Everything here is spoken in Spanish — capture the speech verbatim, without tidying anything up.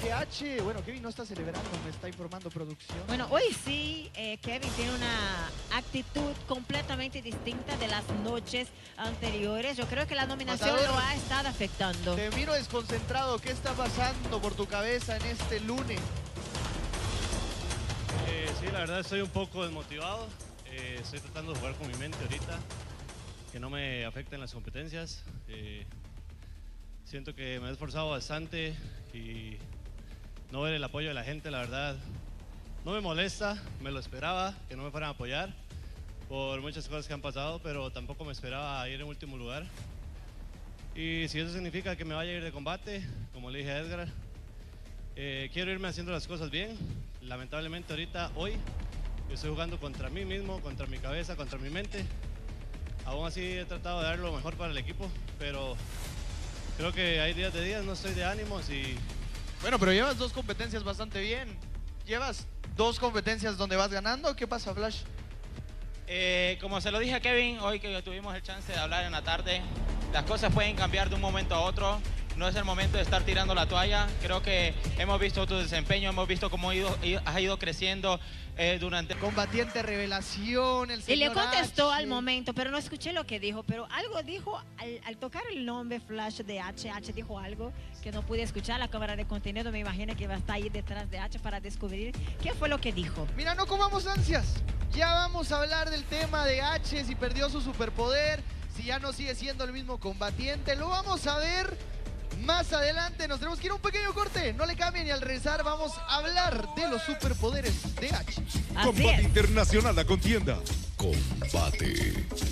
que Hache, bueno, Kevin no está celebrando, me está informando producción. Bueno, hoy sí, eh, Kevin tiene una actitud completamente distinta de las noches anteriores. Yo creo que la nominación Matadero, lo ha estado afectando. Te miro desconcentrado, ¿qué está pasando por tu cabeza en este lunes? Eh, sí, la verdad estoy un poco desmotivado. Eh, estoy tratando de jugar con mi mente ahorita, que no me afecten las competencias. Eh, Siento que me he esforzado bastante y no ver el apoyo de la gente, la verdad, no me molesta, me lo esperaba, que no me fueran a apoyar por muchas cosas que han pasado, pero tampoco me esperaba ir en último lugar. Y si eso significa que me vaya a ir de combate, como le dije a Edgar, eh, quiero irme haciendo las cosas bien. Lamentablemente ahorita, hoy, estoy jugando contra mí mismo, contra mi cabeza, contra mi mente. Aún así he tratado de dar lo mejor para el equipo, pero... creo que hay días de días, no estoy de ánimos y... Bueno, pero llevas dos competencias bastante bien. Llevas dos competencias donde vas ganando. ¿Qué pasa, Flash? Eh, como se lo dije a Kevin, hoy que tuvimos el chance de hablar en la tarde, las cosas pueden cambiar de un momento a otro. No es el momento de estar tirando la toalla. Creo que hemos visto tu desempeño, hemos visto cómo ido, has ido creciendo eh, durante... Combatiente revelación, el señor Y le contestó Hache. Al momento, pero no escuché lo que dijo, pero algo dijo, al, al tocar el nombre Flash de Hache, Hache dijo algo que no pude escuchar. La cámara de contenido me imagino que va a estar ahí detrás de Hache para descubrir qué fue lo que dijo. Mira, no comamos ansias. Ya vamos a hablar del tema de Hache, si perdió su superpoder, si ya no sigue siendo el mismo combatiente. Lo vamos a ver... más adelante. Nos tenemos que ir a un pequeño corte. No le cambien y al regresar vamos a hablar de los superpoderes de Hache. Combate Internacional, la contienda. Combate.